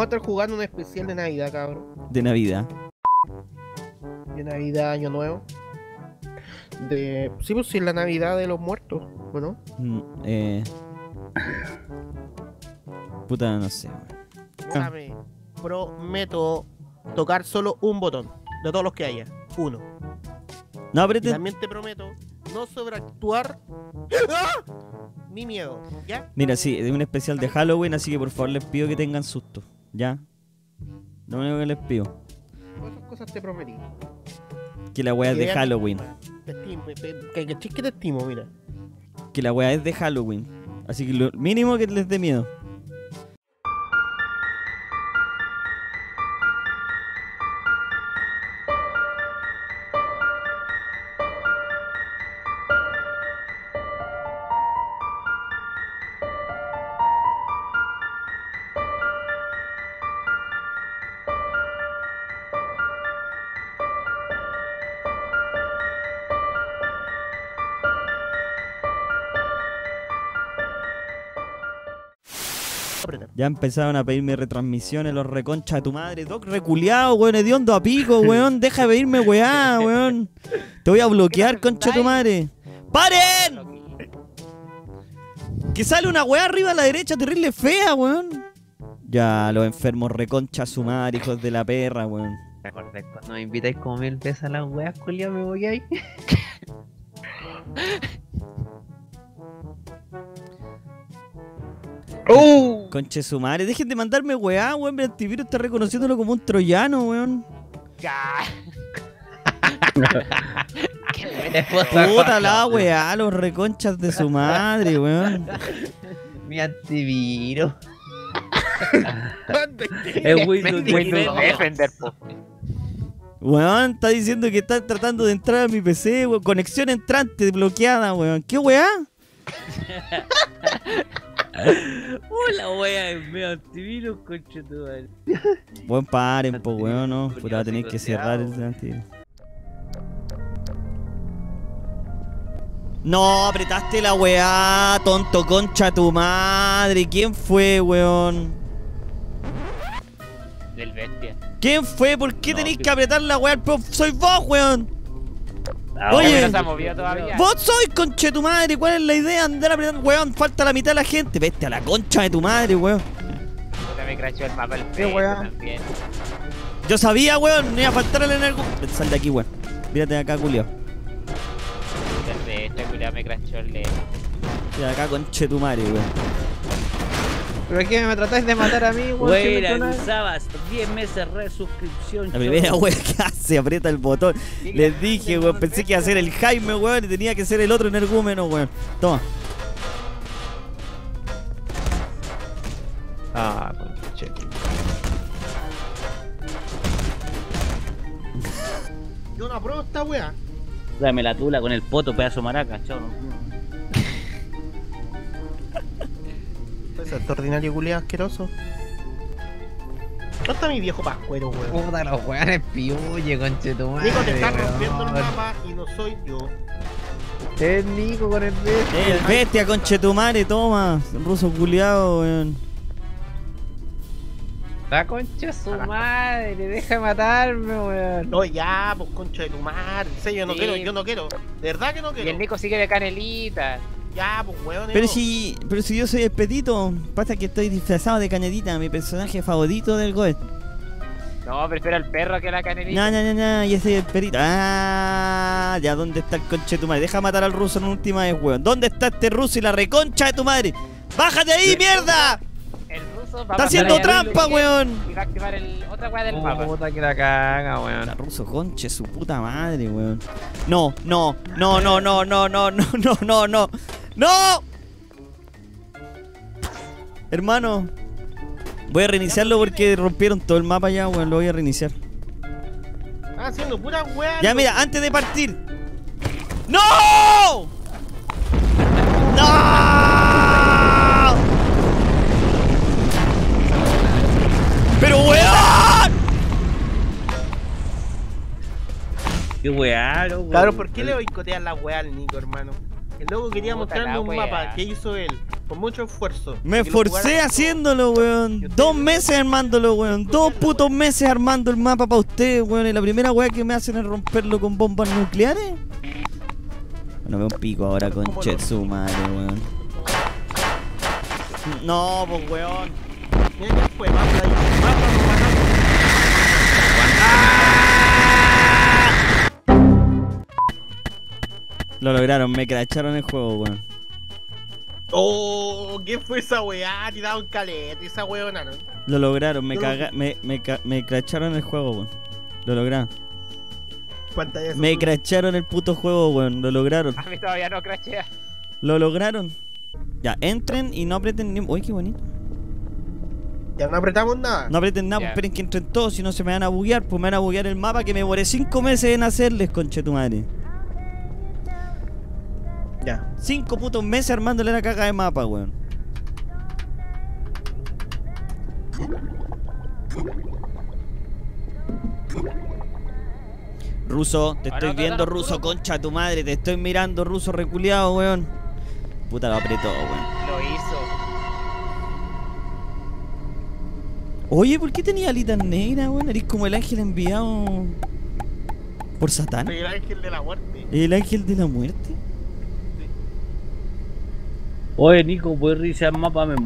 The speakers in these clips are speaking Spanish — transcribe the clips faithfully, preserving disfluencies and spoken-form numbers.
Vamos a estar jugando un especial de Navidad, cabrón. De Navidad. De Navidad, Año Nuevo. De... Sí, pues sí, la Navidad de los muertos, ¿no? Mm, eh... Puta, no sé. Ah. Prometo tocar solo un botón. De todos los que haya. Uno. No, pero te... También te prometo no sobreactuar... ¡Ah! Mi miedo, ¿ya? Mira, sí, es un especial de Halloween, así que por favor les pido que tengan susto, ¿ya? Lo único que les pido. ¿Cuántas cosas te prometí? Que la weá es de Halloween. Te estimo, que chisque te estimo, mira. Que la weá es de Halloween. Así que lo mínimo que les dé miedo. Ya empezaron a pedirme retransmisiones, los reconchas de tu madre. Doc reculeado, weón, hediondo a pico, weón. Deja de pedirme weá, weón. Te voy a bloquear, concha de tu madre. ¡Paren! Que sale una weá arriba a la derecha, terrible fea, weón. Ya, los enfermos reconcha a su madre, hijos de la perra, weón. ¿Te acordás cuando me invitáis como mil veces a las weas, culiao? Me voy ahí. ¡Oh! Conche su madre, dejen de mandarme weá, weón. El antivirus está reconociéndolo como un troyano, weón. Puta la weá, los reconchas de su madre, weón. Mi antivirus. Es Windows Defender, po. Weón, está diciendo que está tratando de entrar a mi P C, weón. Conexión entrante bloqueada, weón. ¿Qué weá? Hola, wea, es medio antivirus, conche tu madre. Buen paren, po, weón, no. Puta, va a tener que cerrar el antivirus. No, apretaste la weá, tonto, concha tu madre. ¿Quién fue, weón? Del bestia. ¿Quién fue? ¿Por qué no, tenéis que apretar la weá? Soy vos, weón. Oye, vos sois, conche tu madre. ¿Cuál es la idea? Andar apretando, weón. Falta la mitad de la gente. Vete a la concha de tu madre, weón. Yo sabía, weón. No iba a faltar el energía. Sal de aquí, weón. Mírate de acá, culiao. Mírate de acá, conche tu madre, weón. ¿Pero qué me tratáis de matar a mí, weón? Güey, usabas diez meses de resuscripción. La primera weón que hace, aprieta el botón. Les dije, weón, pensé que iba a ser el Jaime, weón, y tenía que ser el otro energúmeno, weón. Toma. Ah, con che. Yo no apruebo esta weá. Dame la tula con el poto, pedazo maraca, chao. Es extraordinario, culiado asqueroso. ¿Dónde está mi viejo pascuero, weón? Puta, los weones piuye, conchetumare. Nico, te están rompiendo el mapa y no soy yo. Es Nico con el bestia. El bestia, conchetumare, toma. Ruso culiado, weón. La concha su madre, deja matarme, weón. No, ya, pues concha de tu madre. En serio, yo no quiero, yo no quiero. De verdad que no quiero. Y el Nico sigue de canelita. Ya, pues, weón. Pero si, pero si yo soy el petito, pasa que estoy disfrazado de Canelita, mi personaje favorito del Goet. No, prefiero al perro que a la Canelita. No, no, no, no, yo soy el perito. Ah, ya, ¿dónde está el conche de tu madre? Deja matar al ruso en última vez, weón. ¿Dónde está este ruso y la reconcha de tu madre? ¡Bájate ahí, mierda! El ruso va a... ¡Está haciendo trampa, weón! Y va a activar el otra weá del mapa. Puta que la caga, weón. La ruso conche su puta madre, weón. No, no, no, no, no, no, no, no, no, no, no. ¡No! Hermano, voy a reiniciarlo porque rompieron todo el mapa ya, weón. Lo voy a reiniciar. Está haciendo pura weá. Ya, mira, antes de partir. ¡No! ¡No! ¡Pero weón! ¡Qué weá, weón! Claro, ¿por qué le boicoteas la weá al Nico, hermano? El loco quería mostrarme un mapa que hizo él. Con mucho esfuerzo. Me esforcé haciéndolo, weón. Dos meses armándolo, weón. Dos putos meses armando el mapa para ustedes, weón. Y la primera weá que me hacen es romperlo con bombas nucleares. Bueno, veo un pico ahora con Chetsu, madre, weón. No, pues, weón. Mira que fue, mata ahí. Lo lograron, me cracharon el juego, weón. Oh, ¿qué fue esa weá? Tiraron caleta, esa weona, ¿no? Lo lograron, me caga, me, me, ca me cracharon el juego, weón. Lo lograron. Me cracharon el puto juego, weón, lo lograron. A mí todavía no crachea. Lo lograron. Ya, entren y no aprieten ni... Uy, qué bonito. Ya no apretamos nada. No aprieten nada, yeah. Pues esperen que entren todos, si no se me van a buguear. Pues me van a buguear el mapa que me demoré cinco meses en hacerles, conche tu madre. Ya. Cinco putos meses armándole la caca de mapa, weón. Ruso, te estoy viendo, ruso, concha tu madre. Te estoy mirando, ruso reculeado, weón. Puta, lo apretó, weón. Lo hizo. Oye, ¿por qué tenía alitas negras, weón? Eres como el ángel enviado por Satán. El ángel de la muerte. El ángel de la muerte. Oye, Nico, ¿puedes revisar el mapa? Me,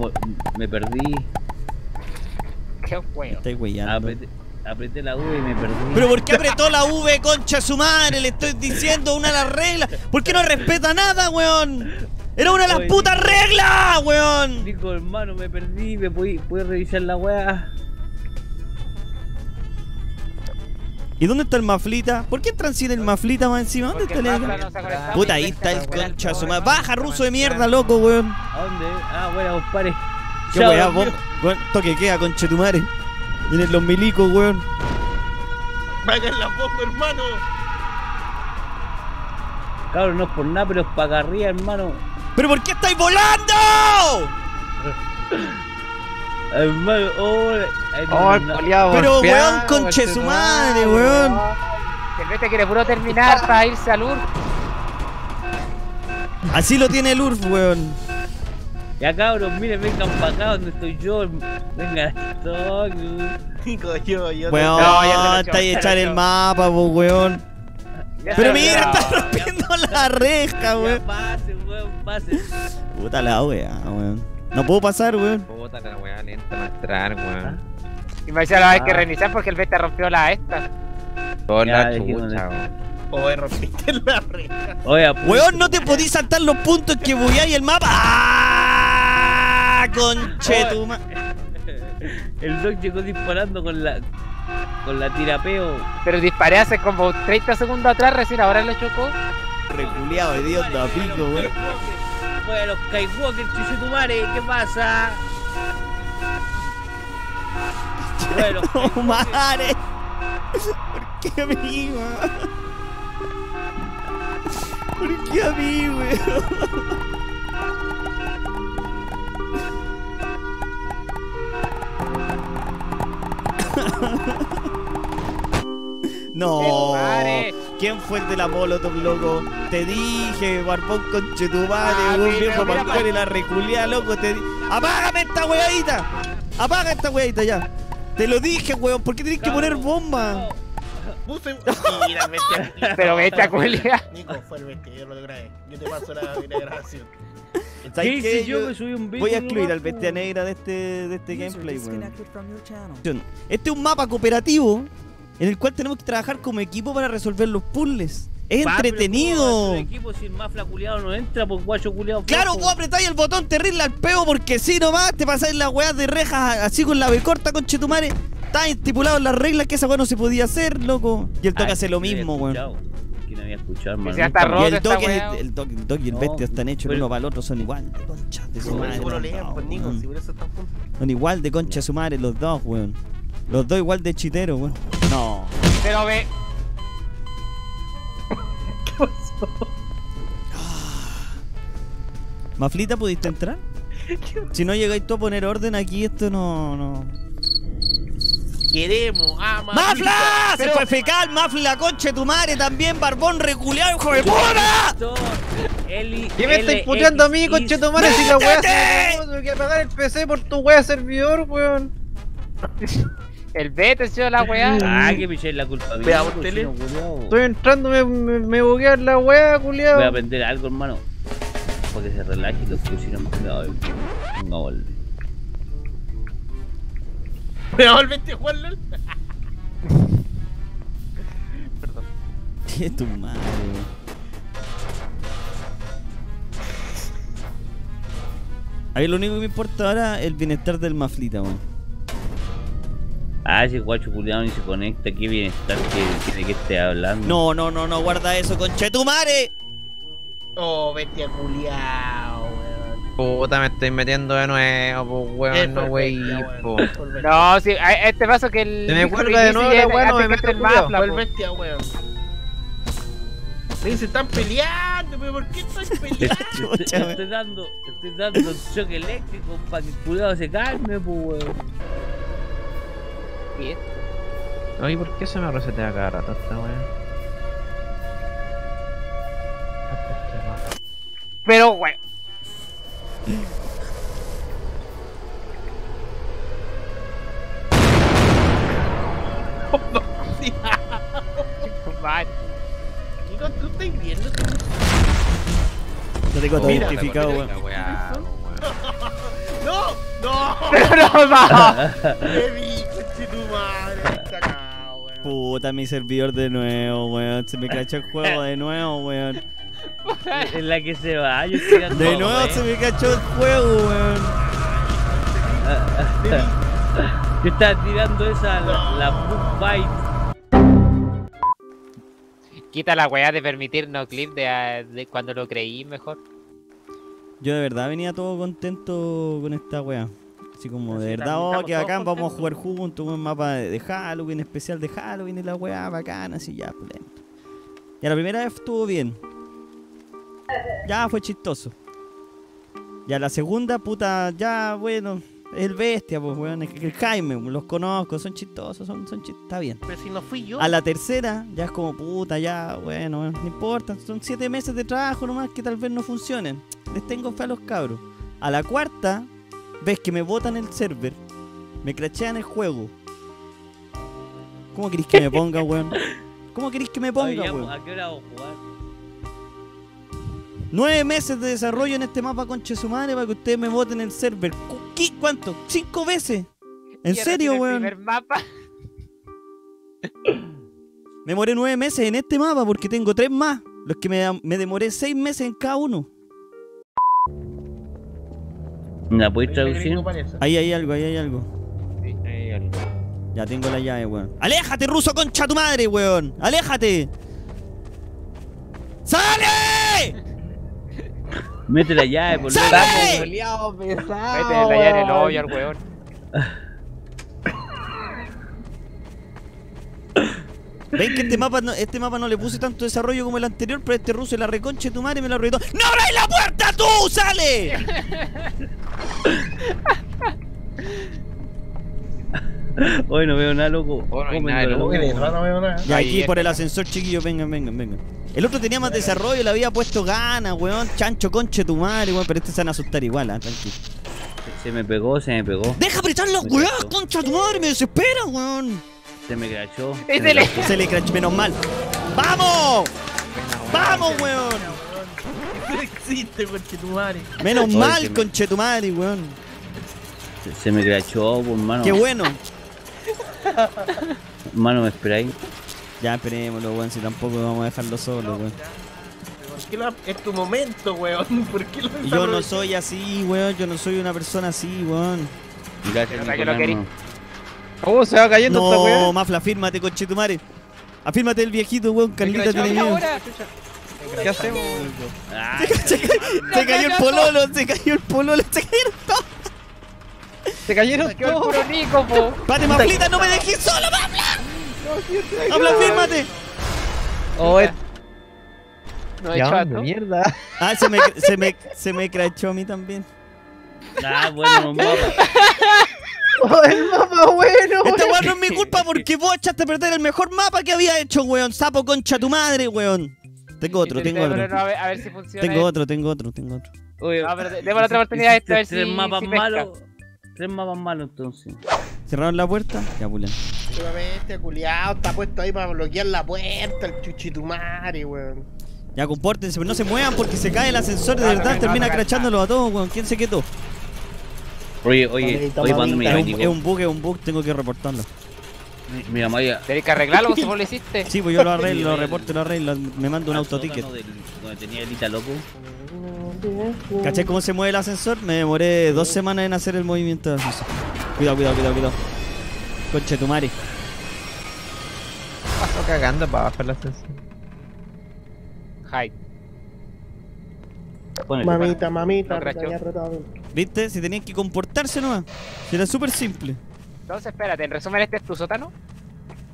me perdí. Qué huevo. Estoy huellando. Apreté, apreté la V y me perdí. ¿Pero por qué apretó la V, concha su madre? Le estoy diciendo una de las reglas. ¿Por qué no respeta nada, weón? ¡Era una de las Oye, putas Nico, reglas, weón! Nico, hermano, me perdí. ¿Me puedes revisar la weá? ¿Y dónde está el maflita? ¿Por qué transita el maflita más encima? ¿Dónde está el no puta, ahí está el concha su madre. Baja, ruso de mierda, loco, weón. ¿A dónde? Ah, bueno, vos pares. Qué weá, vos. Weón, toque queda, concha tu madre. Vienen los milicos, weón. Vayan la poco, hermano. Cabrón, no es por nada, pero es para arriba, hermano. ¿Pero por qué estáis volando? Hermano, oh, oh, no, no. Pero weón, conche su madre, weón. Cervete que le puro terminar para irse al U R F. Así lo tiene el U R F, weón. Ya cabros, miren, vengan para acá donde estoy yo. Vengan, estoy. yo, yo. Weón, no, está ahí echar el mapa, po, weón. Ya pero mira, está rompiendo ya, la reja, weón. Pase, weón, pase. Puta la wea, weón. No puedo pasar, weón. Puta la weá, lenta a entrar, weón. Y me decía la vez que reiniciar porque el Beta rompió la esta. Hola, chucha, weón. Oye, rompiste la reja. Oye, weón, no te podís saltar los puntos que bugueáis el mapa. ¡Ah! Conchetuma. El Doc llegó disparando con la. Con la tirapeo. Pero disparé hace como treinta segundos atrás, recién ahora le chocó. Reculeado, idiota, pico, weón. Bueno, los Skywalker, chuchutumare, ¿qué pasa? Bueno, Skywalker. ¿Por qué a mí, weón? ¿Por qué a mí, weón? No. ¿Quién fue el de la Molotov, loco? Te dije, barbón conchetumare, ah, un viejo balcón y la reculea, loco. Te di... ¡Apágame esta weadita! ¡Apaga esta weadita ya! Te lo dije, weón, ¿por qué tenés que poner bomba? No. Mira, bestia, pero me echa culia. Nico, fue el bestia, yo lo grabé. Yo te paso la, la grabación. ¿Sabes qué? Yo me subí un video. Voy a excluir al bestia negra de este, de este gameplay, weón. Este es un mapa cooperativo en el cual tenemos que trabajar como equipo para resolver los puzzles. ¡Es bah, entretenido! El equipo sin mafla culiado no entra, pues guacho culiado. ¡Claro, vos apretáis el botón terrible al peo porque si sí, nomás te pasáis las weas de rejas así con la B corta, conchetumare! Está estipulado en las reglas que esa wea no se podía hacer, loco. Y el toque hace lo mismo, weón. ¿Quién había escuchado, hermano? Y el toque el, el, doc, el doc y el no, bestia están hechos el uno para el otro, son igual de concha de su madre. Son igual de concha de su madre los dos, weón. Los dos igual de chiteros, weón. No. Pero ve. ¿Qué pasó? Maflita, ¿pudiste entrar? Si no llegáis tú a poner orden aquí, esto no. no. queremos. Ah, ¡Mafla! Pero... ¡Se fue fecal! ¡Mafla, la concha de tu madre! También, barbón reculeado, hijo de puta. ¿Qué me estáis puteando a mí, concha de tu madre? Si la wea se me quiere pagar el P C por tu wea servidor, weón. El vete, yo la weá. Ah, que me echéis la culpa. Vea, por tele. Estoy entrando, me, me, me buguear la weá, culiao. Voy a aprender algo, hermano. Para que se relaje y los pusieron cuidado. No vuelve. ¿Me volviste a jugar, LOL? Perdón. Qué tu madre. A mí lo único que me importa ahora es el bienestar del Maflita, weón. Ah, ese guacho culiado ni se conecta, qué bienestar que de qué esté hablando. No, no, no, no, guarda eso, conchetumare. Oh, bestia culiao, weón. Puta, me estoy metiendo de nuevo, pues weón, no wey. No, si, a este paso que el. Se me cuelga de nuevo la weón, no me mete el mafla, el bestia, weón. Sí, se están peleando, pero ¿por qué están peleando? Te estoy dando, te estoy dando un choque eléctrico para que el culiado se calme, pues weón. ¿Qué? Oye, ¿por qué se me resetea cada rato esta weá? Pero weón. Chicos, ¿tú estás viendo? No tengo todo identificado, weón. ¡No! ¡No! ¡Pero no! Puta, mi servidor de nuevo, weón. Se me cachó el juego de nuevo, weón. En la que se va, yo estoy ganando. De nuevo se me cachó el juego, weón. Yo estaba tirando esa, la book bite. Quita la weá de permitirnos clip de, de cuando lo creí mejor. Yo de verdad venía todo contento con esta weá. Así como de verdad, oh, que bacán, vamos a jugar juntos, un mapa de Halloween, especial de Halloween y la weá bacana, así ya, lento. Ya la primera vez estuvo bien. Ya fue chistoso. Ya la segunda, puta, ya, bueno, es el bestia, pues weón, es el Jaime, los conozco, son chistosos, son, son chistosos, está bien. Pero si no fui yo. A la tercera, ya es como puta, ya, bueno, no importa, son siete meses de trabajo nomás que tal vez no funcionen. Les tengo fe a los cabros. A la cuarta... Ves que me botan el server, me crachean el juego. ¿Cómo querés que me ponga, weón? ¿Cómo querés que me ponga, weón? ¿A qué hora vamos a jugar? Nueve meses de desarrollo en este mapa, conche su madre, para que ustedes me boten el server. ¿Qué? ¿Cuánto? ¿Cinco veces? ¿En serio, weón? ¿El primer mapa? Me demoré nueve meses en este mapa porque tengo tres más. Los que me, me demoré seis meses en cada uno. ¿La podéis traducir? Ahí hay algo, ahí hay algo. Sí, ahí hay algo. Ya tengo la llave, weón. ¡Aléjate, ruso concha tu madre, weón! ¡Aléjate! ¡Sale! Mete la llave, por favor. ¡Sale! Mete la llave en el hoyo al weón. Ven que este mapa, no, este mapa no le puse tanto desarrollo como el anterior, pero este ruso la reconche tu madre me lo arruinó. ¡No abráis la puerta tú! ¡Sale! Hoy no veo nada, loco. Hoy no hay nada, loco. No veo nada. Y aquí por el ascensor, chiquillos, vengan, vengan, vengan. El otro tenía más desarrollo, le había puesto ganas, weón. Chancho, conche tu madre, weón. Pero este se van a asustar igual, ah, tranquilo. Se me pegó, se me pegó. ¡Deja apretar las weas, concha tu madre! ¡Me desespera, weón! Se me crachó. Se, se, le... se le crachó, menos mal. ¡Vamos! ¡Vamos, weón! No existe, conchetumare. Menos Oye, mal, me... conchetumare, weón. Se, se me crachó, pues, mano. ¡Qué bueno! Mano, ¿me esperáis? Ya, esperémoslo, weón, si tampoco vamos a dejarlo solo, weón. ¿Por qué lo... Es tu momento, weón. ¿Por qué lo yo no soy así, weón. Yo no soy una persona así, weón. Gracias, no. Oh, se va cayendo no, esta weá. No, Mafla, afírmate, conchetumare. Afírmate el viejito, weón. Carlita tiene miedo. ¿Qué hacemos? Se cayó el pololo, se cayó el pololo, se cayeron todos. Se cayeron todos. Pate, Maflita, no me dejes solo, Mafla. Mafla, afírmate. Oh, es... No hay chato. Mierda. Ah, se me, se me, se me crachó a mí también. Ah, bueno, mapa. Oh, el mapa bueno, weón. Esta weá no es mi culpa porque vos echaste a perder el mejor mapa que había hecho, weón. Sapo, concha tu madre, weón. Tengo otro, tengo otro. A ver, a ver si funciona. Tengo otro, tengo otro, tengo otro. Uy, no, pero demos la otra oportunidad a este, a ver si. Tres mapas malos. Tres mapas malos, entonces. ¿Cerraron la puerta? Ya, pulen. Este culiado está puesto ahí para bloquear la puerta, el chuchitumare, weón. Ya, compórtense, pero no se muevan porque se cae el ascensor, de verdad, termina crachándolo a todos, weón. ¿Quién se quedó? Oye, oye, oye, cuando me llamé, es un bug, es un bug, tengo que reportarlo. Mi mamá ya... ¿Tenés que arreglarlo como vos lo hiciste? Sí, pues yo lo arreglo, lo reporto, lo arreglo, me mando un autoticket. Donde tenía el hita loco. ¿Cachai cómo se mueve el ascensor? Me demoré dos semanas en hacer el movimiento del ascensor. Cuidado, cuidado, cuidado, cuidado. Conche tu mari. Pasó cagando para bajar el ascensor. Hi. Ponele, mamita, mamita, no, ¿viste? Si tenían que comportarse nomás. Si era súper simple. Entonces, espérate, en resumen, ¿este es tu sótano?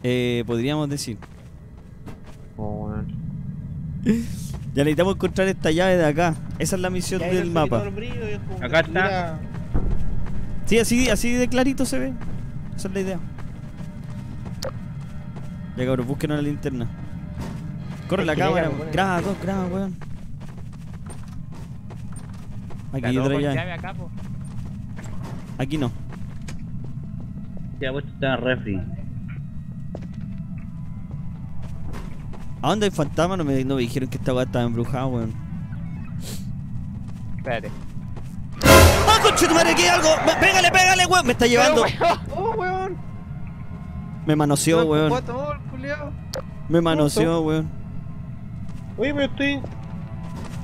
Eh, podríamos decir. Oh, bueno. Ya necesitamos encontrar esta llave de acá. Esa es la misión del mapa. Acá está. Sí, así, así de clarito se ve. Esa es la idea. Ya, cabrón, búsquenos la linterna. Corre la cámara, graba, graba, weón. Aquí hay otra llave. Aquí no. Ya, vos estás en refri. ¿A dónde hay fantasma? No me, no me dijeron que esta weá estaba embrujada, weón. Espérate. ¡Ah, conchetumare! ¡Aquí hay algo! ¡Pégale, pégale, weón! Me está llevando. ¡Oh, weón! Me manoseó, weón. Me manoseó, weón. Uy, me estoy.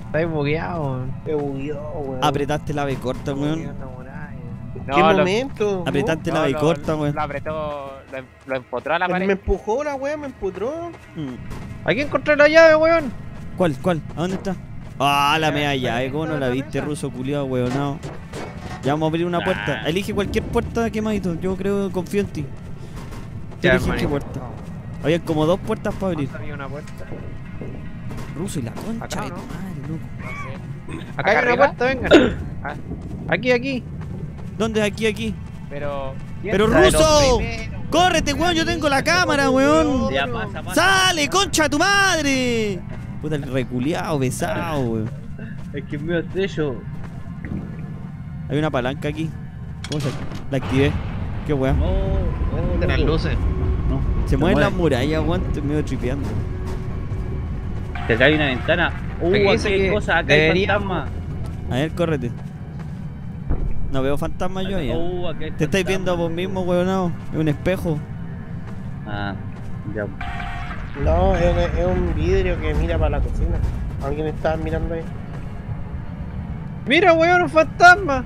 Estás bugueado, weón. Me bugueó, weón. Apretaste la B corta, weón. ¿En qué no, momento? Lo... Apretaste no, la B corta, weón. Lo apretó, lo, lo empotró a la pared. Me empujó la weón, me empotró. Mm. Aquí encontré la llave, weón. ¿Cuál, cuál? ¿A dónde está? Ah, la media llave, ¿cómo no la viste, ruso culiado, weonado? Ya vamos a abrir una nah. puerta. Elige cualquier puerta, quemadito. Yo creo, confío en ti. ¿Te elegiste qué puerta? No. Había como dos puertas para abrir. Había una puerta. Ruso y la concha. Acá, de ¿no? Madre, loco. No sé. Acá, Acá hay una puerta, vengan. Ah. Aquí, aquí. ¿Dónde es aquí, aquí? Pero... ¡Pero Ruso! ¡Córrete, weón! ¡Yo tengo la cámara, weón! Ya, pasa, pasa, ¡sale, concha tu madre! Puta, el reculeado, besado, weón. Es que es mío estrello. Hay una palanca aquí. ¿Cómo se...? La activé. Qué weón. No, no, no. Las luces. No. Se mueven las murallas, weón. Estoy medio tripeando. Acá hay una ventana. Uh, aquí hay cosas, acá hay fantasma. A ver, córrete. No veo fantasma yo ya. Uh, te fantasma, estáis viendo a vos mismo, huevonao. Es un espejo. Ah, ya. No, es, es un vidrio que mira para la cocina. Alguien estaba mirando ahí. ¡Mira, huevón, un fantasma!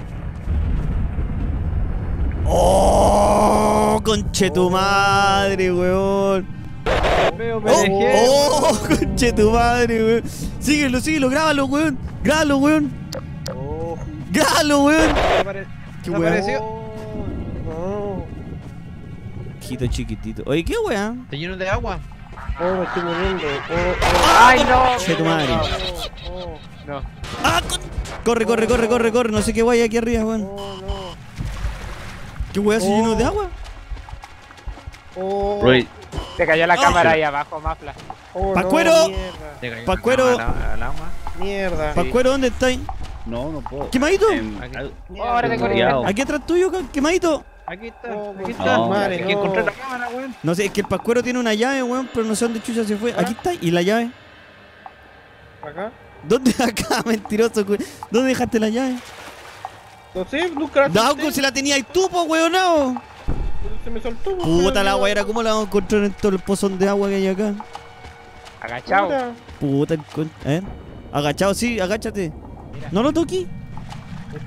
¡Oh! ¡Conche tu madre, huevón! ¡Oh! ¡Oh! ¡Oh! ¡Conche tu madre, huevón! Síguelo, síguelo, grábalo, huevón. Grábalo, huevón. ¡Galo, weón! ¿Qué weón? Oh, no. Quito chiquitito. Oye, ¿qué weón? Está lleno de agua. Oh, me estoy muriendo. Oh, oh. ¡Ay, no! ¡Che tu madre! Oh, oh. No. ¡Ah! Corre, corre, corre, corre, corre. No sé qué weón hay aquí arriba, weón. Oh, no. ¿Qué weón? ¿Se oh. llenó de agua? Oh. Right. Te cayó la oh. cámara ahí abajo, Mafla. Oh, ¡Pascuero! No, ¡Pascuero! ¡Mierda! ¿Pascuero dónde estáis? No, no puedo. ¿Quemadito? Oh, ahora tengo el... Aquí atrás tuyo, quemadito. Aquí está, oh, aquí está. No, madre, hay no. que encontrar la cámara, weón. No sé, es que el Pascuero tiene una llave, weón, pero no sé dónde chucha se fue. ¿Acá? Aquí está, ¿y la llave? ¿Acá? ¿Dónde acá, mentiroso, weón? ¿Dónde dejaste la llave? No sé, nunca la no, como si la tenía ahí tú, po, weón, no. Se me soltó, weón. Puta la guayera, ¿cómo la vamos a encontrar en todo el pozón de agua que hay acá? Agachado. Puta, Puta el... ¿eh? Agachado, sí, agáchate. No lo toqué.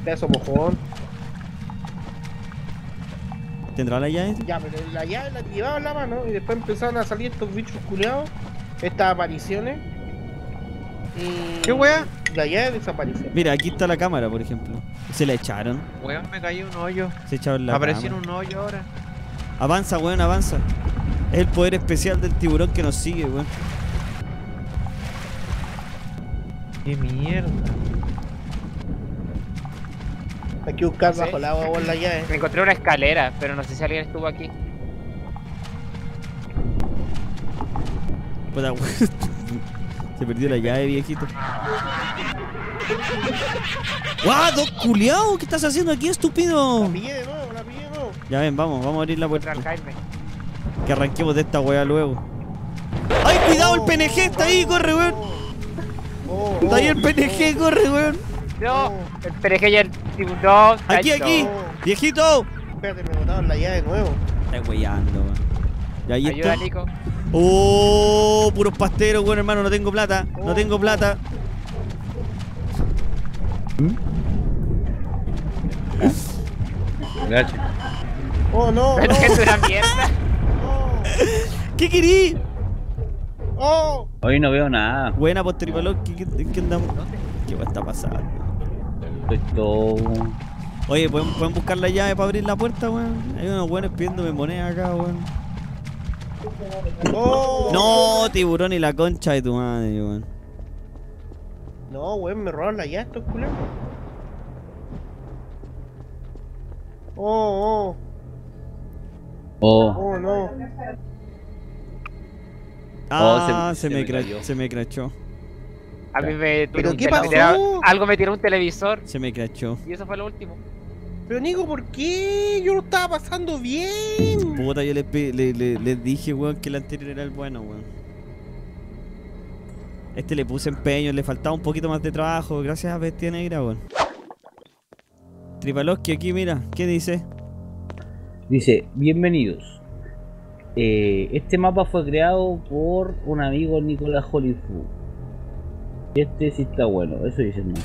Eso, mojón. ¿Tendrá la llave? Ya, pero la llave la llevaba en la mano y después empezaron a salir estos bichos culeados, estas apariciones. Y... ¿Qué wea? La llave desapareció. Mira, aquí está la cámara, por ejemplo. Se la echaron. Weón, me cayó un hoyo. Se echaron la cámara. Apareció un hoyo ahora. Avanza, weón, avanza. Es el poder especial del tiburón que nos sigue, weón. Qué mierda. Hay que buscar bajo el agua o la llave. Me encontré una escalera, pero no sé si alguien estuvo aquí. Se perdió la llave, viejito. ¡Guau, ¡Wow, Doc culiao! ¿Qué estás haciendo aquí, estúpido? La pillé de nuevo, la pillé de nuevo. Ya ven, vamos, vamos a abrir la puerta. Que arranquemos de esta weá luego. ¡Ay, cuidado! Oh, el P N G está ahí, corre, weón. Oh, oh, está ahí el P N G, oh, corre, weón. No, el P N G ya el segundo. Aquí, aquí, oh, viejito. Espérate, me botaron la llave de nuevo. Está weyando, weón. Y ahí ayuda, está. Nico. Oh, puros pasteros, weón, hermano, no tengo plata. Oh, no tengo plata. Oh, no, no. ¿Qué es una mierda? ¿Qué querí? Oh. Hoy no veo nada. Buena, postripalón. ¿Qué, qué, qué andamos? ¿Qué va a estar pasando? Esto. Oye, ¿pueden, ¿pueden buscar la llave para abrir la puerta, weón? Hay unos buenos pidiéndome monedas acá, weón. Oh. No, tiburón y la concha de tu madre, weón. No, weón, me robaron la llave estos culeros. Oh, oh. Oh. Oh, no. Ah, oh, se, se, se, me me se me crachó. A mí me... ¿Pero qué pasó? Tiró, algo me tiró un televisor. Se me crachó. Y eso fue lo último. Pero Nico, ¿por qué? Yo lo estaba pasando bien. Puta, yo les, les, les, les dije, weón, que el anterior era el bueno, weón. Este le puse empeño, le faltaba un poquito más de trabajo. Gracias a Bestia Negra, weón. Tripaloski aquí, mira, ¿qué dice? Dice, bienvenidos. Eh, este mapa fue creado por un amigo, Nicolás Hollywood. Este sí está bueno, eso dice mucho.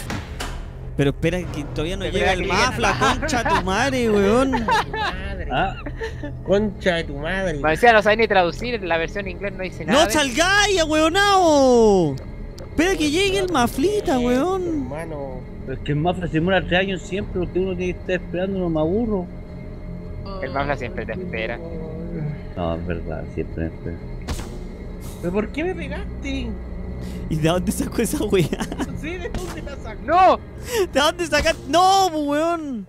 Pero espera, que todavía no llega el mafla, concha de tu madre, weón. ¿Ah? Concha de tu madre. Parecía no sabía ni traducir, la versión en inglés no dice nada. ¡No salgáis, weonao! Espera que llegue el maflita, weón. Hermano, pero es que el mafla se demora tres años siempre, porque uno tiene que estar esperando, no me aburro. El mafla siempre te espera. No, es verdad, siempre me espera. ¿Pero por qué me pegaste? ¿Y de dónde sacó esa weá? Sí, ¿de dónde la sacó? ¡No! ¿De dónde sacaste? ¡No, weón!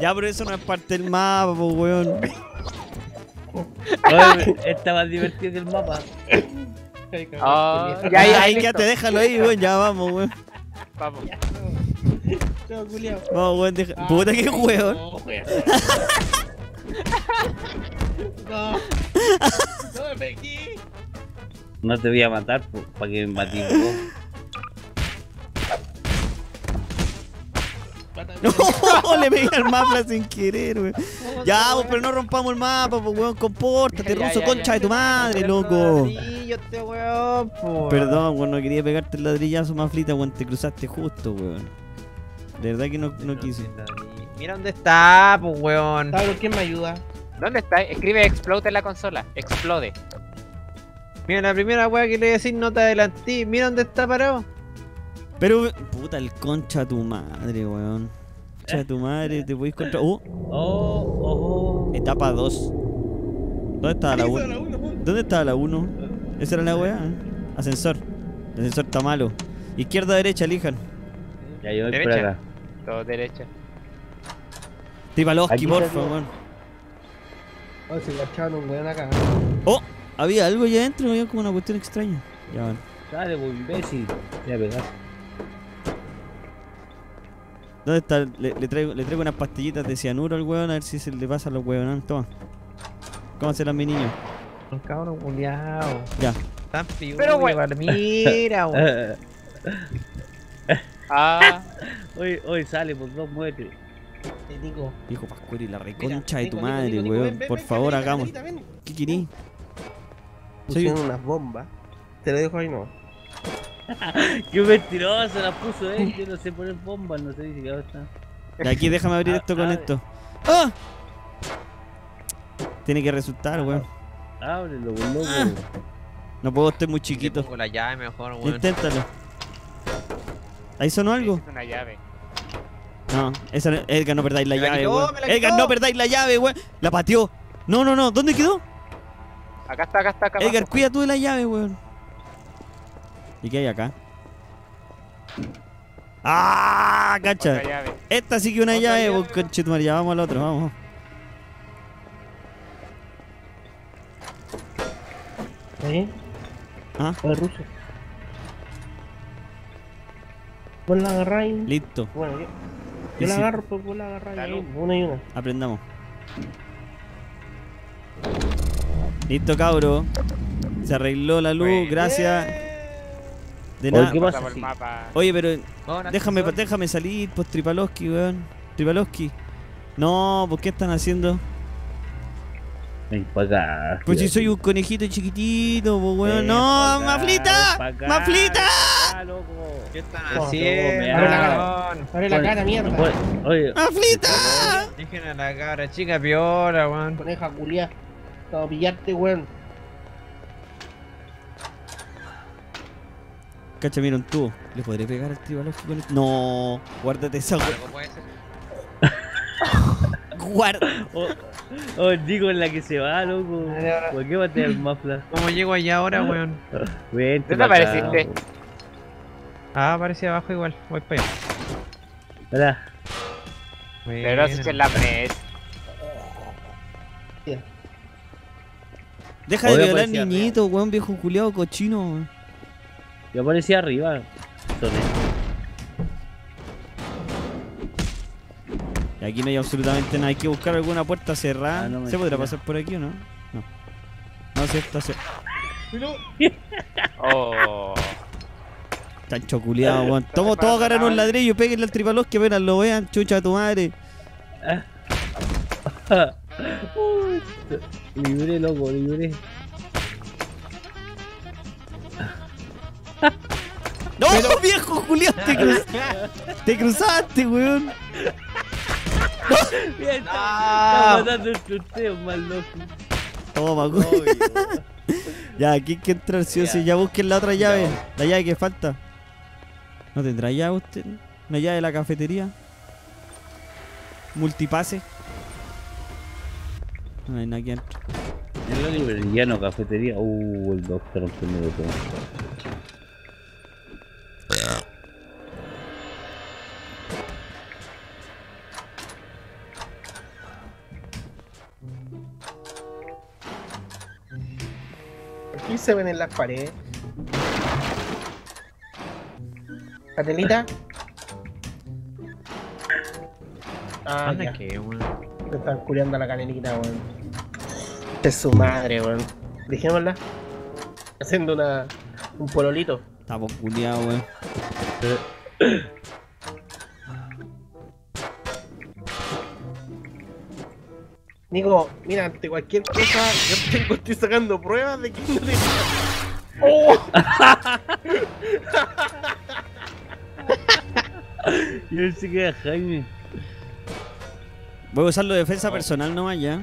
Ya, pero eso no es parte del mapa, weón. Está más divertido que el mapa. Oh, ya, ya, ahí ya te déjalo ahí, weón. Ya vamos, weón. Vamos. No, no, weón, deja... ah, puta que weón. No, weón. No. No me pegué. No te voy a matar por... para que me mates. No, le pegué al mapa sin querer, weón. Ya, vos, pero no rompamos el mapa, pues, weón, compórtate, ruso, ya, ya, concha ya, de tu madre, loco. Este weón, po. Perdón, weón, no quería pegarte el ladrillazo, maflita, weón, te cruzaste justo, weón. De verdad que no, no quise. Mira dónde está, po, weón. ¿Sabes quién me ayuda? ¿Dónde está? Escribe explode en la consola. Explode. Mira, la primera weá que le decís no te adelantí. Mira dónde está parado. Pero, puta, el concha tu madre, weón. Concha de tu madre, te podís contra... Oh, oh, oh. Etapa dos. ¿Dónde estaba la uno? ¿Dónde estaba la uno? Esa era la weá, ¿eh? Ascensor. El ascensor está malo. Izquierda, derecha, elijan. Ya yo voy derecha. Por acá. Todo derecha. Tripaloski, porfa, weón. Oh, se engancharon un weón acá. Oh, había algo allá adentro, había como una cuestión extraña. Ya van. Dale, weón, imbécil. Ya pegaste. ¿Dónde está? Le, le, traigo, le traigo unas pastillitas de cianuro al weón, a ver si se le pasa a los weón. Toma. ¿Cómo serán mis niños? Los cabros culiados. Ya. Tan piúe, pero bueno. Mira, weón. Ah. Hoy, hoy sale por dos muertes. Nico. Hijo Pascuero y la reconcha de tu Nico, madre, Nico, Nico, weón. Ven, ven, por ven, favor, ven, hagamos. Ven, ven. ¿Qué querís? Pusieron soy... unas bombas. Te lo dejo ahí no. Qué mentiroso las puso, eh. Yo no sé poner bombas, no sé ni siquiera está. De aquí déjame abrir esto con esto. ¡Ah! Tiene que resultar, weón. Ábrelo, weón, loco. Ah, no puedo, estoy muy chiquito. Con la llave mejor, weón. Inténtalo. ¿Ahí sonó algo? Es una llave. No, esa no, Edgar, no perdáis la llave, weón. Edgar, no perdáis la llave, weón. La pateó. No, no, no. ¿Dónde quedó? Acá está, acá está, acá. Edgar, abajo. Cuida tú de la llave, weón. ¿Y qué hay acá? ¡Ah! Cacha. Esta sí que una llave, llave, llave conchetumare. Ya vamos al otro, vamos. ¿Eh? ¿Ah? El ruso. Vos la agarráis. Listo. Bueno, yo, yo la sí? agarro, pues vos la agarráis. Una y una. Aprendamos. Listo, cabro. Se arregló la luz, Muy gracias. Bien. De nada. ¿Qué pasa? Oye, pero no, déjame, déjame salir, pues Tripaloski, weón. Tripaloski. No, ¿por qué están haciendo? Ven para acá. Pues si soy un conejito chiquitito, pues weón. ¡No! ¡Maflita! ¡Maflita! ¿Qué están haciendo? ¡Abre la cara! ¡Abre la cara, mierda! ¡Maflita! Dejen a la cabra chica piola, weón. Coneja culiá. Para pillarte, weón. Cacha, mira un tubo. ¿Le podré pegar al Tripaloski con esto? No, guárdate esa weón. Guarda. Oh, digo en la que se va, loco. ¿Por qué va a tener mafla? ¿Cómo llego allá ahora, weón? ¿Dónde te apareciste? Ah, aparece abajo igual. Voy para allá. Hola. Pero si se la pres. Deja de violar niñito, weón, viejo culiado cochino, weón. Yo aparecí arriba. Y aquí no hay absolutamente nada. Hay que buscar alguna puerta cerrada. Ah, no ¿Se podrá pasar por aquí o no? No. No, si está cerrada. Oh. Chancho culiado, weón. Todos agarran un ladrillo, péguenle al Tripaloski que apenas lo vean. Chucha a tu madre. Libre, loco, libre. ¡No, pero... viejo Julián! Te, cruz... ¡Te cruzaste, weón! ¡No! Mira, está, no. está matando el truteo, mal loco. Toma, weón. Ya, aquí hay que entrar, sí o sí. Ya busquen la otra llave. No. La llave que falta. ¿No tendrá llave usted? ¿Una llave de la cafetería? ¿Multipase? No hay nadie adentro. En la librería, no, cafetería. Uh, el doctor me lo toma. Aquí se ven en las paredes. ¿Catelita? Ah, ¿de qué, weón? Te están culiando a la canelita, weón. Es su madre, weón. Dijémosla. Haciendo una... un pololito. Estamos culiados, weón. Nico, mira, ante cualquier cosa, yo tengo, estoy sacando pruebas de que no te... ¡Oh! Yo no sé qué era, Jaime. Voy a usarlo de defensa oh. personal nomás ya.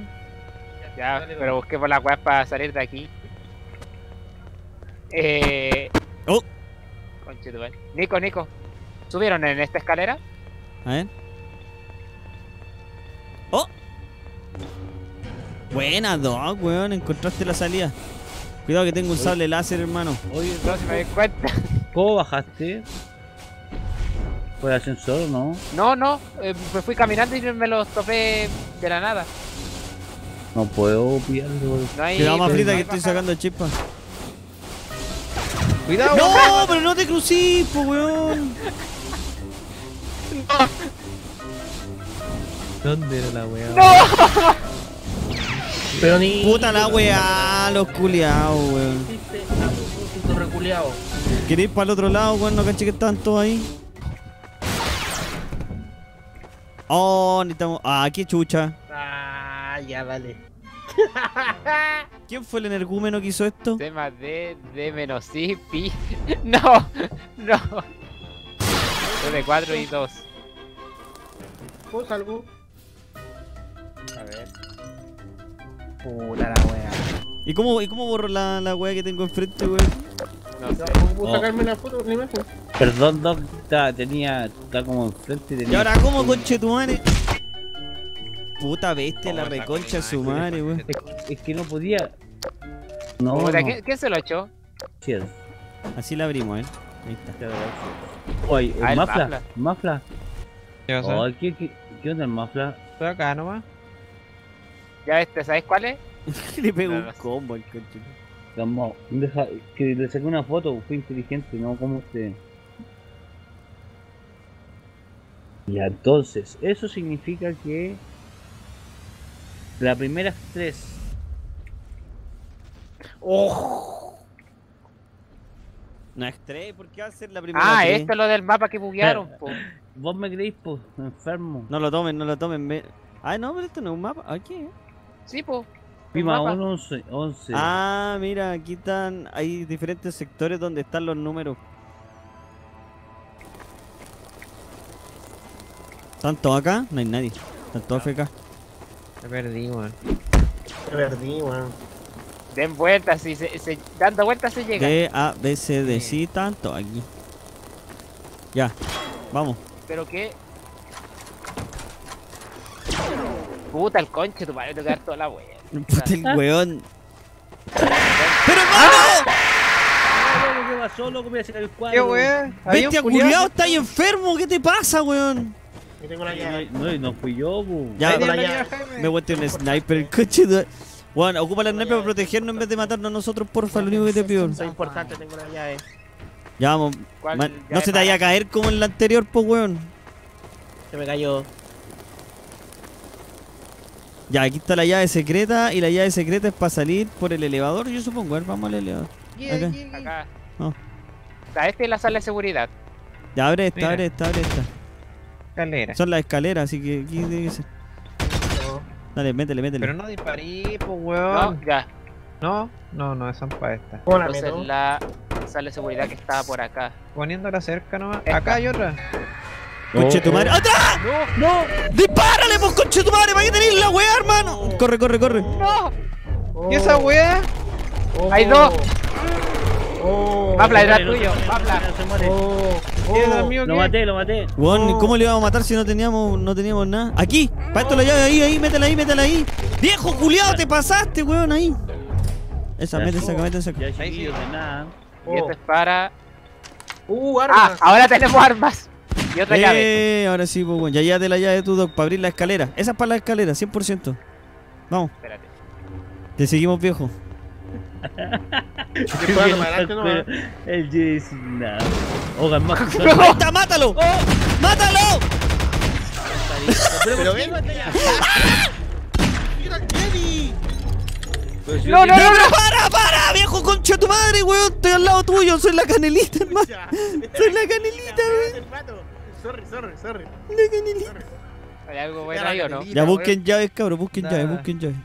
Ya, pero busqué por la web para salir de aquí. Eh... ¡Oh! Conchetumal. Nico, Nico, ¿subieron en esta escalera? A ver. ¡Oh! Buena, Doc, weón, encontraste la salida. Cuidado que tengo un sable láser, hermano. Oye, no se me di cuenta. ¿Cómo bajaste? ¿Por el ascensor, no? No, no, eh, me fui caminando y me los topé de la nada. No puedo pillarlo. No hay... Cuidado, más frita, que estoy sacando chispas. Cuidado. No, weón. Pero no te crucís, po, weón. No. ¿Dónde era la weá? No. Pero ni... Puta la weá, los culiados, weón. ¿Queréis para el otro lado, weón? No caché que estaban todos ahí. Oh, necesitamos... Ah, qué chucha. Ah, ya vale. ¿Quién fue el energúmeno que hizo esto? D más D, D menos I, pi... No, no. D de cuatro y dos. Pues algo. A ver. Puta la wea. ¿Y cómo, y cómo borro la, la wea que tengo enfrente, weón? No sé. ¿Puedo sacarme la foto ni más? Perdón, Doc, está, tenía, está como enfrente. Tenía... ¿Y ahora cómo, conchetumare? Puta bestia, la reconcha su madre, weón. Es que no podía. No, no. ¿Qué, qué se lo echó? Chido. Así la abrimos, eh. Ahí está. Oye, el mafla, mafla. ¿Qué pasa? Oh, ¿qué, qué, ¿Qué onda el mafla? Estoy acá nomás. Ya este, ¿sabes cuál es? Le pego no, un combo al coche. Calma, deja que le saque una foto, fue inteligente, ¿no? Como usted. Y entonces, eso significa que las primeras tres. ¡Oh! No es tres, ¿por qué va a ser la primera? Ah, tres? Esto es lo del mapa que buguearon, po. Vos me creís, po, enfermo. No lo tomen, no lo tomen. Me... Ah, no, pero esto no es un mapa. ¿A qué? Sí, po. Pima once, once. Ah, mira, aquí están. Hay diferentes sectores donde están los números. ¿Están todos acá? No hay nadie. Están todos F K. Me perdí, weón. Me perdí, weón. Den vueltas, si se, se, dando vueltas se llega. D, A, B, C, D, sí, están todos aquí. Ya, vamos. ¿Pero qué? Puta el conche, tu padre, tengo que dar toda la huella. Puta el weón. ¡Pero no! ¿Qué pasó, loco? Voy a sacar el cuadro. ¿Qué weón? Vete a culiao, está ahí enfermo. ¿Qué te pasa, weón? Yo tengo la llave. No, no fui yo, bu. Ya, la llave. Me vuelto un sniper, el coche. Bueno, ocupa la sniper para protegernos en vez de matarnos a nosotros, porfa, lo único que te pido. Eso es importante, tengo la llave. Ya vamos. No se te vaya a caer como en la anterior, po, weón. Se me cayó. Ya, aquí está la llave secreta y la llave secreta es para salir por el elevador, yo supongo. A ver, vamos al elevador. Yeah, acá. Yeah, yeah. Acá. No. Está este es la sala de seguridad. Ya, abre esta, abre esta, abre esta. Escalera. Son las escaleras, así que aquí tiene que ser. No. Dale, métele, métele. Pero no disparí, pues weón. No, ya. No, no, no, son para esta. Entonces meto. La sala de seguridad que estaba por acá. Poniéndola cerca nomás. Esta. Acá hay otra. Conche tu madre. ¡Atrás! ¡No! ¡No! ¡Dispárale, pues, conche tu madre! ¿Para qué tenés la weá, hermano? Oh. Corre, corre, corre. ¡No! Oh. ¿Y esa weá? Oh. ¡Hay dos! Oh. ¡Mapla, era tuyo! ¡Mapla! Oh. Oh. ¡Lo maté, lo maté! Bueno, oh. ¿Cómo le íbamos a matar si no teníamos no teníamos nada? ¡Aquí! ¡Para esto la llave! ¡Ahí, ahí! ¡Métela ahí, métela ahí! ¡Viejo culiado, te pasaste, weón! ¡Ahí! Esa, mete esa, mete esa. Ya hay de nada. Y esto es para... ¡Uh, armas! ¡Ah, ahora tenemos armas! Y otra eh, llave. Ahora sí, pues bueno. Ya llévate la llave de tu doc para abrir la escalera. Esa es para la escalera, cien por ciento. Vamos. Espérate. Te seguimos, viejo. El Jedi sin nada. Oigan, más. ¡Mátalo! ¡Mátalo! Oh. ¡Mátalo! Pero ven. ¡Mira el Jedi! No, no, no, no, para, para, viejo concha de tu madre, weón, estoy al lado tuyo, soy la canelita, hermano. Soy la canelita, weón. Sorry, sorry, sorry. La canelita. ¿Hay algo bueno ahí o no? Ya busquen llaves, cabrón, busquen nah. llaves, busquen llaves.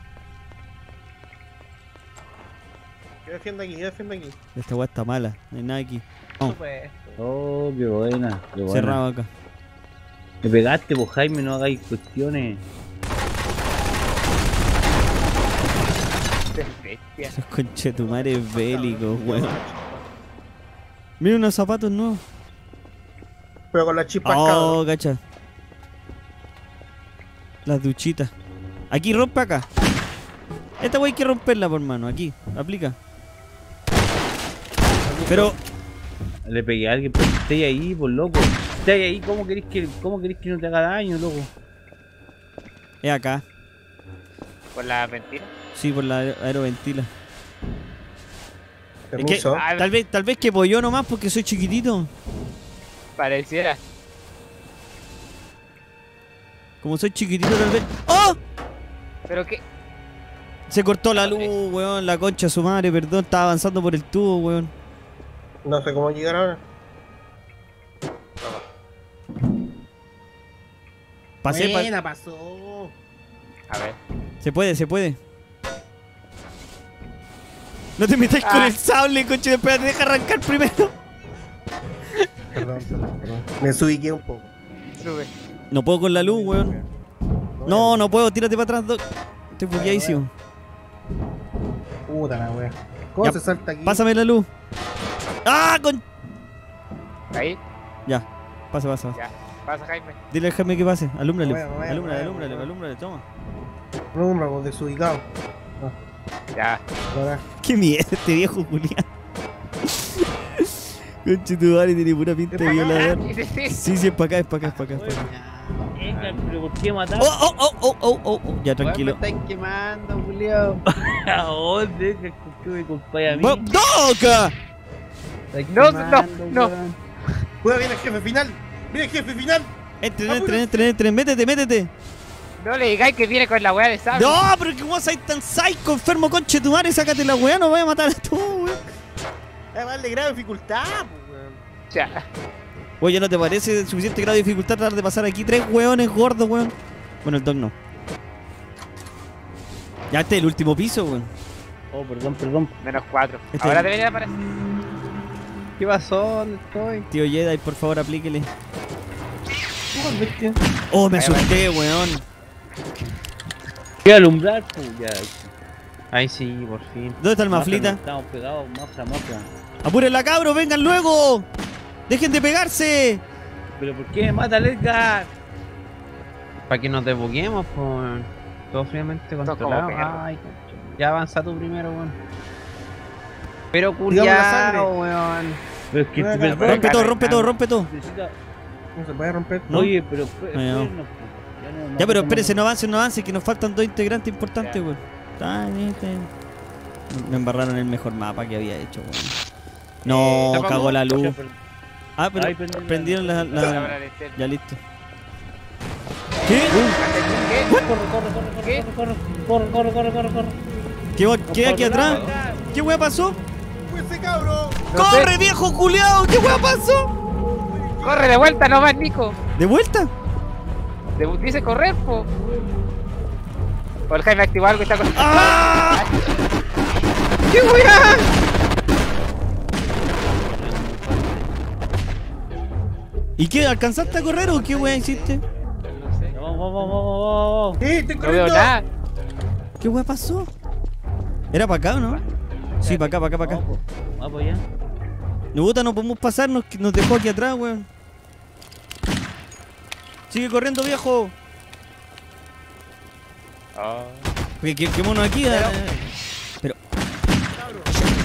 Yo defiendo aquí, yo defiendo aquí. Esta weá está mala, no hay nada aquí. No. Oh, qué buena, qué buena. Cerrado acá. Me pegaste vos, Jaime, no hagáis cuestiones. Esos conchetumares bélicos, weón. Mira unos zapatos nuevos. Pero con las chispas, cabrón. Oh, cacha. Las duchitas. Aquí, rompe acá. Esta wey hay que romperla, por mano. Aquí, aplica. Pero... Le pegué a alguien, pero esté ahí, por loco. Esté ahí, ¿cómo querés que, cómo querés que no te haga daño, loco? Es acá. ¿Por la mentira? Sí, por la aer aeroventila. Es que, tal vez, tal vez que voy yo nomás porque soy chiquitito. Pareciera. Como soy chiquitito tal vez. ¡Oh! ¿Pero qué? Se cortó la luz, weón, la concha su madre, perdón, estaba avanzando por el tubo, weón. No sé cómo llegar ahora. Pasé, buena, pa pasó. A ver. Se puede, se puede. No te metas ah. con el sable, coche. Espérate, deja arrancar primero. Perdón, perdón, perdón. Me subiqué un poco. Sube. No puedo con la luz, weón. No, no puedo. Tírate para atrás. Estoy bugueadísimo. Puta la weá. ¿Cómo ya. se salta aquí? Pásame la luz. ¡Ah! Con... ¿Ahí? Ya. Pasa, pasa. Ya. Pasa, Jaime. Dile a Jaime que pase. Alúmbrale. Alúmbrale, alúmbrale, alúmbrale, toma. Alúmbrale, vos desubicado. No. Ya. Ahora. Qué mierda este viejo Julián. Conche tu madre, tiene pura pinta de violador. Sí, sí, es para acá, es para acá, es para acá. Es para acá. Venga, pero ¿por qué matar? ¡Oh, oh, oh, oh, oh, oh! Ya, tranquilo. Me están quemando, Julio. ¿A dónde? ¿Qué me acompaña a mí? ¡Doca! No, no, no. Cuidado, viene el jefe final. Viene el jefe final. Entren, entren, entren, entren. Métete, métete. No le digáis que viene con la weá de sable. No, pero que vos estáis tan psycho, enfermo, conche tu madre. Sácate la weá, no voy a matar a tú, weón. Además, de grave dificultad, weón. Ya. Oye, ¿no te parece de suficiente grado de dificultad tratar de pasar aquí tres hueones gordos, weón? Bueno, el dog no. Ya este es el último piso, weón. Oh, perdón, perdón. Menos cuatro. Este ahora debería aparecer. ¿Qué pasó? ¿Dónde estoy? Tío Jedi, por favor, aplíquele. Oh, me ahí asusté, va, weón. Quiero alumbrar, pues ya. Ahí sí, por fin. ¿Dónde está el maflita? Estamos pegados, mafla, mafla. ¡Apúrenla, cabros! ¡Vengan luego! ¡Dejen de pegarse! ¿Pero por qué me mata el Edgar? Para que nos desboquemos, por... Todo fríamente controlado. Ay, ya avanza tú primero, weón. Pero culiao, weón. Pero es que... No, pero, rompe todo, rompe todo, rompe todo. No se puede romper. ¿No? Oye, pero... No, no. Ya, pero espérense, no avancen, no avancen, que nos faltan dos integrantes importantes, weón. Me embarraron el mejor mapa que había hecho, weón. No, eh, cagó la luz. Ah, pero ay, prendieron la... la, la, la ya listo. ¿Qué? Uh. Corre, corre, corre, corre, corre, corre, corre, corre, corre. ¿Qué, qué hay aquí atrás? ¿Qué hueá pasó? ¡Fuese cabro! ¡Corre, viejo culiao! ¿Qué hueá pasó? Corre de vuelta nomás, Nico. ¿De vuelta? De, dice correr, po. O el Jaime activó algo y está con... ¡Ah! ¡Qué hueá! ¿Y qué? ¿Alcanzaste a correr o qué weá hiciste? No sé. Vamos, vamos, vamos, vamos. ¡Eh, estoy corriendo! No veo nada. ¿Qué weá pasó? ¿Era para acá o no? Sí, para acá, para acá, para acá. Vamos para allá. No, puta, no podemos pasar, nos, nos dejó aquí atrás, weón. Sigue corriendo, viejo. Ah. Porque qué, quémonos aquí, eh. Pero.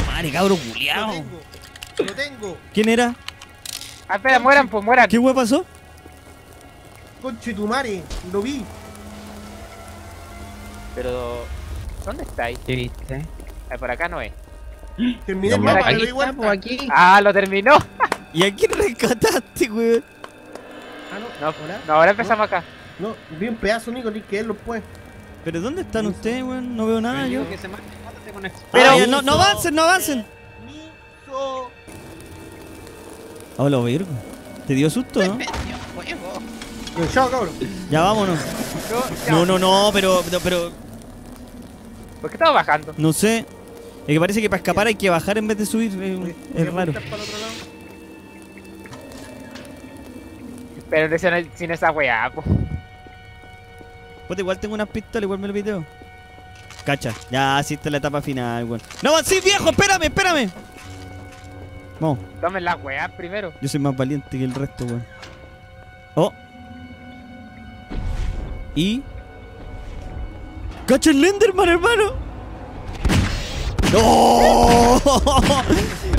Madre, cabro culiao. Lo tengo. ¿Quién era? Ah, espera, mueran, pues mueran. ¿Qué hueá pasó? Conchetumare, lo vi. Pero... ¿dónde estáis? ¿Qué viste? Ah, por acá no es. Terminé el mapa, pero igual por aquí. Ah, lo terminó. ¿Y a quién rescataste, weón? Ah, no. No, ¿ahora? No, ahora empezamos no, acá. No, vi un pedazo, Nico, ni que él lo puede. ¿Pero dónde están sí, ustedes, weón? No veo nada, yo. Que se mate, mátate con esto. Pero ah, no, no avancen, no avancen. Miso. Hola, Virgo. ¿Te dio susto, no? Chao, cabrón. Ya vámonos. No, no, no, pero, pero... ¿Por qué estaba bajando? No sé. Es que parece que para escapar hay que bajar en vez de subir. Es raro. Pero sin esa weá, po. Pues igual tengo unas pistolas, igual me lo piteo. Cacha. Ya, así está la etapa final, weón. ¡No, sí, viejo! ¡Espérame, espérame! Vamos. Dame la weá primero. Yo soy más valiente que el resto, weón. Oh. Y... ¡Cacho el Enderman, hermano! ¡No!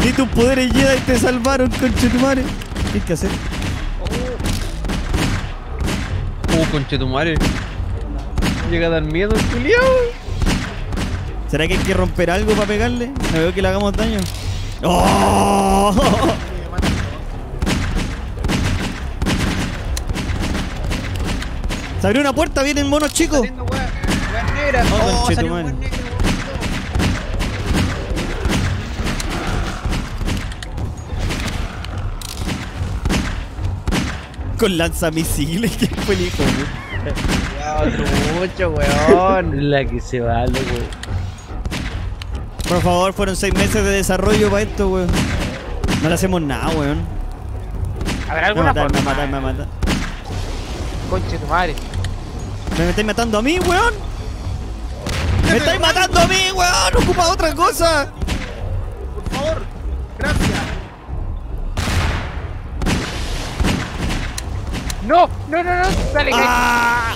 Ni tus poderes Jedi te salvaron, conchetumare. ¿Qué hay que hacer? Oh, oh, conchetumare. Llega a dar miedo el culiao. ¿Será que hay que romper algo para pegarle? No veo que le hagamos daño. ¡Oh! Se abrió una puerta, vienen monos chicos. Saliendo, wea, wea negra. Oh, oh, salió un buen negro. Con lanzamisiles, que fue el hijo, mucho, weón. La que se va, loco. Por favor, fueron seis meses de desarrollo para esto, weón. No le hacemos nada, weón. A ver, alguna me mataron, me mataron, me mataron. Conche tu madre. Me estáis matando a mí, weón. Me estáis matando a mí, weón. Ocupa otra cosa. Por favor, gracias. ¡No! ¡No, no, no! ¡Dale, ah.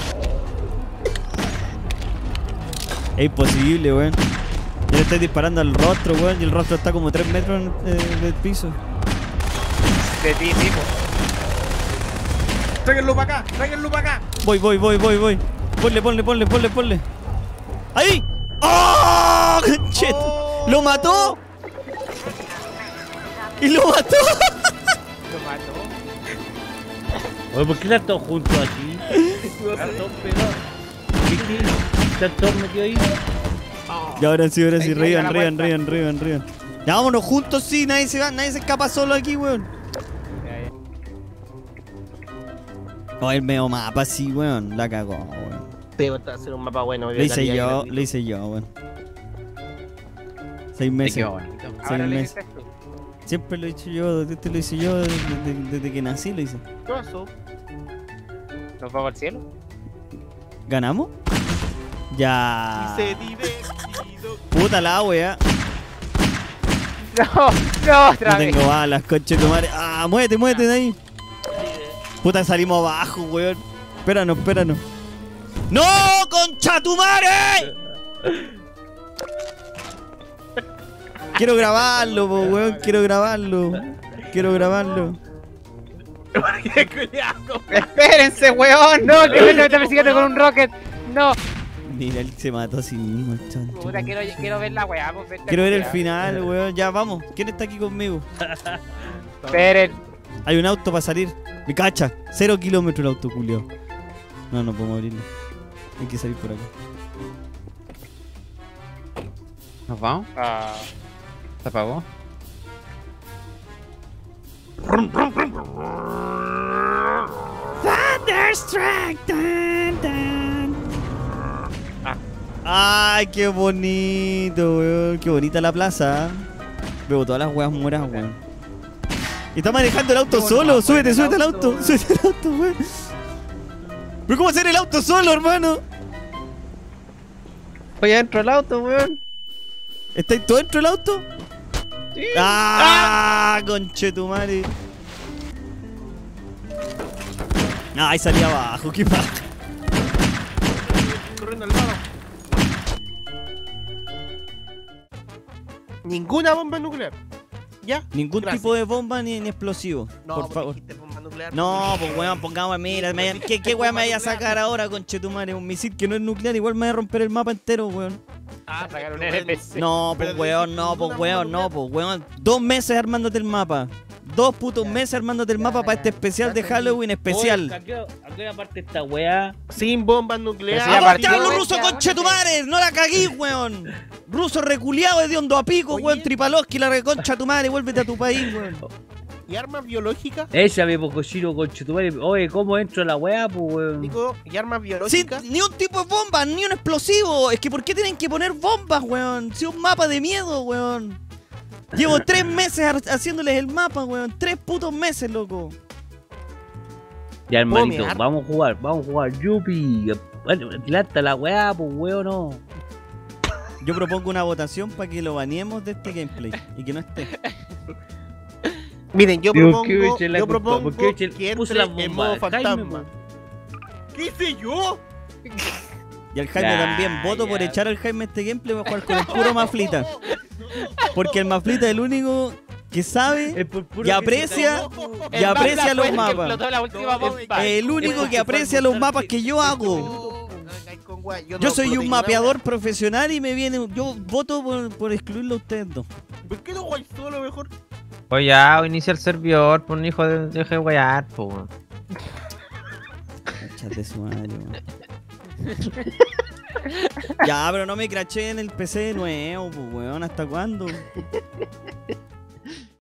Es imposible, weón. Yo le estoy disparando al rostro, weón, y el rostro está como tres metros eh, del piso. De ti, tipo. ¡Tráiganlo para acá! ¡Tráiganlo para acá! Voy, voy, voy, voy, voy. Ponle, ponle, ponle, ponle, ponle. ¡Ahí! ¡Oh! ¡Chet! Oh. ¡Lo mató! ¡Y lo mató! Lo mató. Oye, ¿por qué están todos juntos aquí? Están todos pegados. Están todos metidos ahí. Ya, ahora sí, ahora sí. Rían, rían, rían, rían, rían. Ya vámonos juntos, sí. Nadie se va, nadie se escapa solo aquí, weón. No, el medio mapa, sí, weón. La cagó, weón. Te va a hacer un mapa bueno. Lo hice yo, lo hice yo, weón. Seis meses. Seis meses. Siempre lo he hecho yo, este lo hice yo desde, desde, desde que nací lo hice. ¿Qué pasó? ¿Nos vamos al cielo? ¿Ganamos? Ya. Puta la wea. No, no, otra vez. No tengo balas, coche tu madre. Ah, muévete, muévete de ahí. Puta, salimos abajo, weón. Espéranos, espéranos. ¡No, concha tu madre! Quiero grabarlo, po, weón, quiero grabarlo. Quiero grabarlo. Espérense, weón, no, que me está persiguiendo con un rocket. No. Mira, él se mató a sí mismo, el choncho. Puta, quiero, quiero ver la weá, po, quiero ver el final, weón. Ya, vamos. ¿Quién está aquí conmigo? Esperen. Hay un auto para salir. Me cacha. Cero kilómetros el auto, culiao. No, no podemos abrirlo. Hay que salir por acá. ¿Nos vamos? Ah. ¿Se apagó? ¡Thunderstruck! Tan, tan. Ah. ¡Ay, qué bonito, weón! ¡Qué bonita la plaza! Veo todas las weas mueras, weón. Y está manejando el auto solo. Súbete, súbete al auto. Súbete al auto, weón. ¿Pero cómo hacer el auto solo, hermano? Voy adentro del auto, weón. ¿Estáis todo dentro del auto? Sí. ¡Ah! ¡Ah! ¡Conchetumare! ¡Ay, salí abajo! ¡Qué pasa! Corriendo al lado. Ninguna bomba nuclear. ¿Ya? Ningún Gracias. tipo de bomba ni, ni explosivo. No, por favor. Bomba nuclear, no, pues weón, pongamos. Mira, me, ¿qué, qué weón me vaya a sacar ahora, conchetumare? Un misil que no es nuclear, igual me va a romper el mapa entero, weón. Ah, sacar un N P C. No, pues weón, no, pues weón, no, pues weón. Dos meses armándote el mapa. Dos putos meses armándote el mapa para este especial de Halloween especial. Aquí aparte esta weá. Sin bombas nucleares. ¡Abortá los rusos, conchetumares! ¡No la caguí, weón! Ruso reculeado de hondo a pico, weón. Tripaloski, la reconcha tu madre. Vuélvete a tu país, weón. ¿Y armas biológicas? Esa, mi Pocochino, conchetumare. Oye, ¿cómo entro la weá, pues, weón? Digo, ¿y armas biológicas? Sí, ni un tipo de bomba, ni un explosivo. Es que ¿por qué tienen que poner bombas, weón? Si sí, un mapa de miedo, weón. Llevo tres meses haciéndoles el mapa, weón. Tres putos meses, loco. Ya, hermanito, vamos a jugar, vamos a jugar. Yupi. Bueno, planta la weá, pues, weón, no. Yo propongo una votación para que lo baneemos de este gameplay y que no esté. Miren, yo propongo, Dios, yo culpa, propongo que entre puse la bomba, en modo fantasma. ¿Qué hice yo? Y al Jaime nah, también. Voto yeah. por echar al Jaime este gameplay para jugar con el puro Maflita. Porque el Maflita es el único que sabe y aprecia y aprecia los mapas. El único que aprecia los mapas que yo hago. Yo soy un mapeador profesional y me viene... Yo voto por, por excluirlo a ustedes dos. ¿Por qué no jugáis solo mejor? Pues ya, inicia el servidor, por un hijo de... Deje de guayar, po. Cáchate su madre, ya, pero no me craché en el P C nuevo, po, weón. ¿Hasta cuándo?